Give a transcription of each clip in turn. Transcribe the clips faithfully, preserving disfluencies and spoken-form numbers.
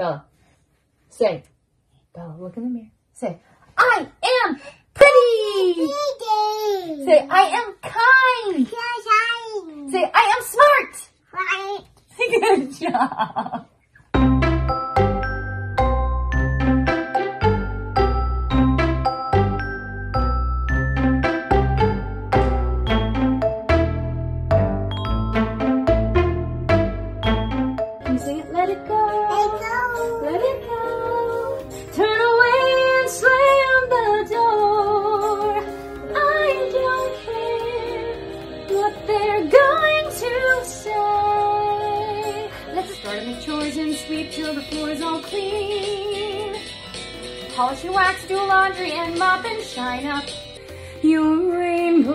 Bella, say, Bella, look in the mirror. Say, I am pretty. Say, I am kind. Say, I am smart. Right. Good job. Sweep till the floor is all clean. Polish your wax, do laundry, and mop and shine up. Your rainbow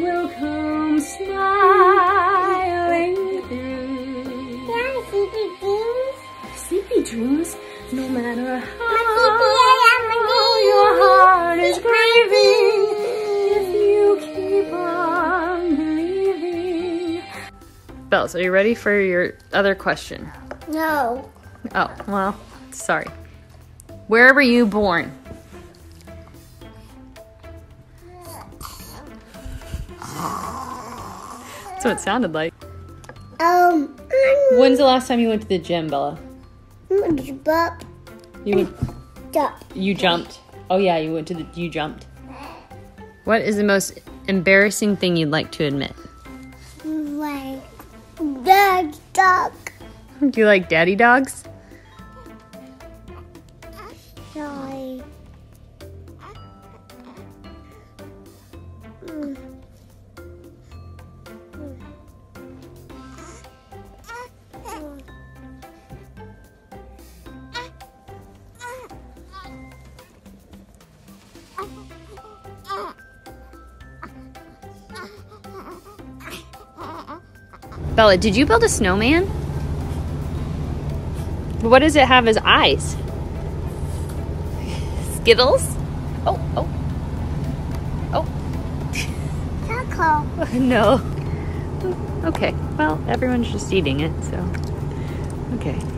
will come smiling through. There are sleepy dreams. Sleepy dreams, no matter how your heart is craving. If you keep on believing. Bells, are you ready for your other question? No. Oh, well, sorry. Where were you born? That's what it sounded like. Um. When's the last time you went to the gym, Bella? Jump. You jump. You jumped. Oh yeah, you went to the. You jumped. What is the most embarrassing thing you'd like to admit? Like the dog. Do you like daddy dogs? Sorry. Bella, did you build a snowman? What does it have as eyes? Skittles? Oh, oh. Oh. Taco. No. Okay. Well, everyone's just eating it, so. Okay.